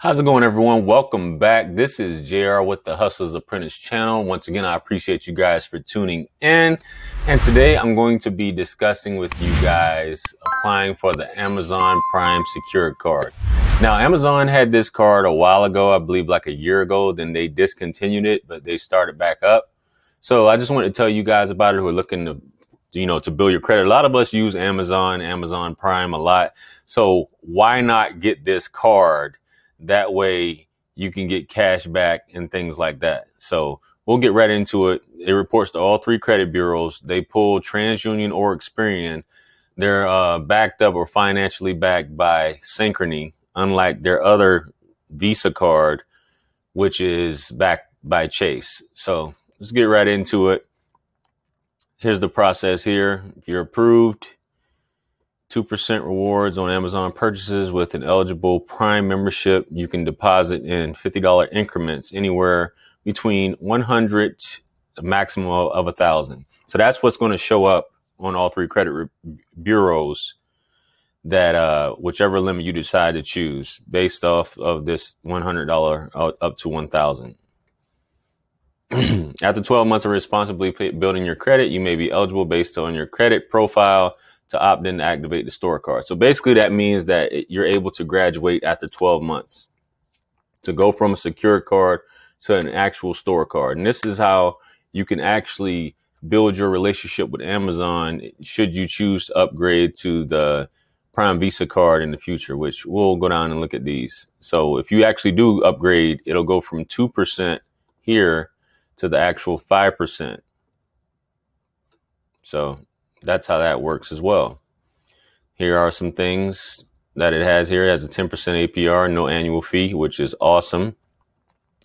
How's it going, everyone? Welcome back. This is JR with the Hustler's Apprentice channel. Once again, I appreciate you guys for tuning in. And today I'm going to be discussing with you guys applying for the Amazon Prime Secured Card. Now, Amazon had this card a while ago, I believe like a year ago, then they discontinued it, but they started back up. So I just wanted to tell you guys about it who are looking to, to build your credit. A lot of us use Amazon Prime a lot. So why not get this card? That way you can get cash back and things like that. So we'll get right into it. It reports to all three credit bureaus. They pull TransUnion or Experian. They're backed up or financially backed by Synchrony, unlike their other Visa card, which is backed by Chase. So let's get right into it. Here's the process here. If you're approved, 2% rewards on Amazon purchases with an eligible Prime membership. You can deposit in $50 increments anywhere between 100, a maximum of 1,000. So that's what's going to show up on all three credit bureaus, that whichever limit you decide to choose based off of this $100 up to 1,000. After 12 months of responsibly building your credit, you may be eligible based on your credit profile to opt in to activate the store card. So basically that means that you're able to graduate after 12 months to go from a secured card to an actual store card. And this is how you can actually build your relationship with Amazon should you choose to upgrade to the Prime Visa card in the future, which we'll go down and look at these. So if you actually do upgrade, it'll go from 2% here to the actual 5%. So that's how that works as well. Here are some things that it has here. It has a 10% APR, no annual fee, which is awesome.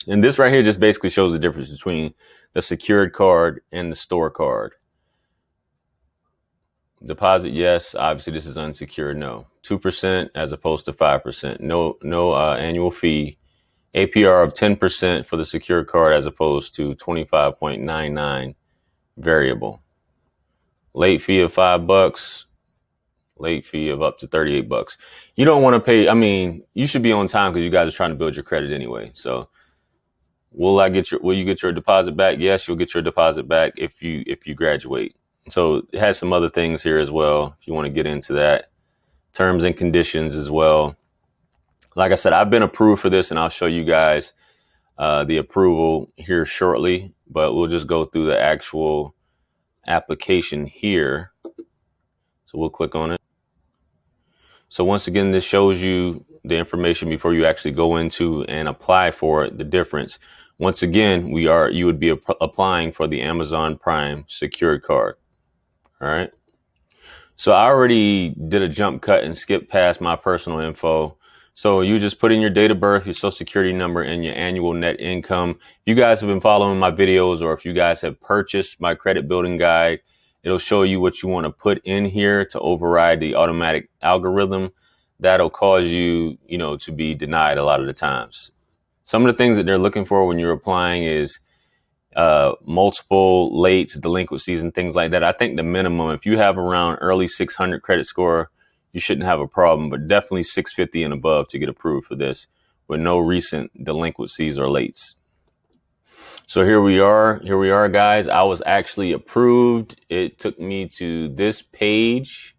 And this right here just basically shows the difference between the secured card and the store card. Deposit, yes. Obviously, this is unsecured, no. 2% as opposed to 5%. No annual fee. APR of 10% for the secured card as opposed to 25.99 variable. Late fee of $5, late fee of up to $38. You don't want to pay. I mean, you should be on time because you guys are trying to build your credit anyway. So will you get your deposit back? Yes, you'll get your deposit back if you graduate. So it has some other things here as well, if you want to get into that. Terms and conditions as well. Like I said, I've been approved for this and I'll show you guys the approval here shortly, but we'll just go through the actual application here. So we'll click on it. So once again, this shows you the information before you actually go into and apply for it, the difference. Once again, you would be applying for the Amazon Prime secured card. All right. So I already did a jump cut and skipped past my personal info. So you just put in your date of birth, your social security number, and your annual net income. If you guys have been following my videos, or if you guys have purchased my credit building guide, it'll show you what you want to put in here to override the automatic algorithm. That'll cause you, to be denied a lot of the times. Some of the things that they're looking for when you're applying is multiple lates, delinquencies, and things like that. I think the minimum, if you have around early 600 credit score, you shouldn't have a problem, but definitely 650 and above to get approved for this with no recent delinquencies or lates. So here we are, guys. I was actually approved. It took me to this page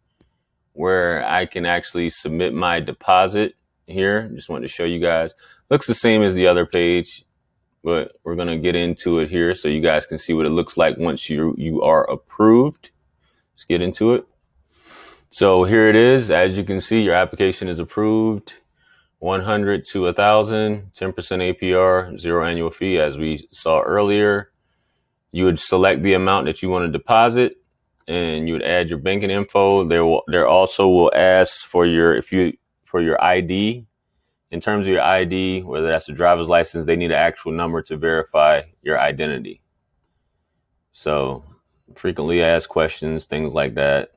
where I can actually submit my deposit here. Just wanted to show you guys. Looks the same as the other page, but we're going to get into it here so you guys can see what it looks like once you are approved. Let's get into it. So here it is. As you can see, your application is approved. 100 to 1,000, 10% APR, zero annual fee, as we saw earlier. You would select the amount that you want to deposit, and you would add your banking info. There also will ask for your ID. In terms of your ID, whether that's a driver's license, they need an actual number to verify your identity. So frequently asked questions, things like that.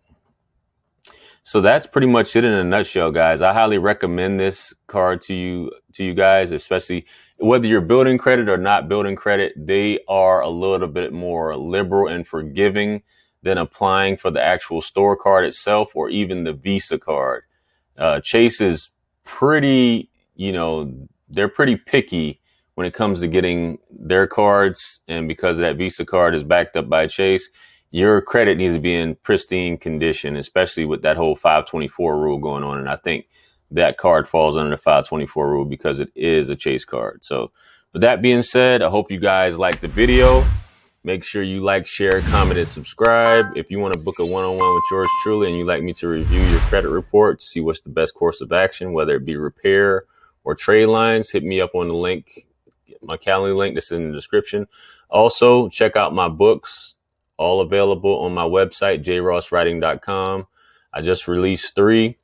So that's pretty much it in a nutshell, guys. I highly recommend this card to you guys, especially whether you're building credit or not building credit. They are a little bit more liberal and forgiving than applying for the actual store card itself or even the Visa card. Chase is pretty, they're pretty picky when it comes to getting their cards. And because that Visa card is backed up by Chase, your credit needs to be in pristine condition, especially with that whole 524 rule going on. And I think that card falls under the 524 rule because it is a Chase card. So with that being said, I hope you guys liked the video. Make sure you like, share, comment, and subscribe. If you want to book a one-on-one with yours truly and you'd like me to review your credit report to see what's the best course of action, whether it be repair or trade lines, hit me up on the link, my Calendly link that's in the description. Also, check out my books, all available on my website, jrosswriting.com. I just released 3,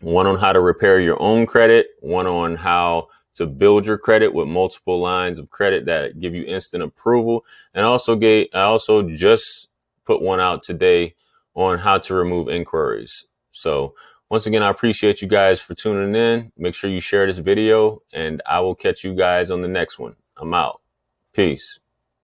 one on how to repair your own credit, one on how to build your credit with multiple lines of credit that give you instant approval. And I also just put one out today on how to remove inquiries. So once again, I appreciate you guys for tuning in. Make sure you share this video, and I will catch you guys on the next one. I'm out. Peace.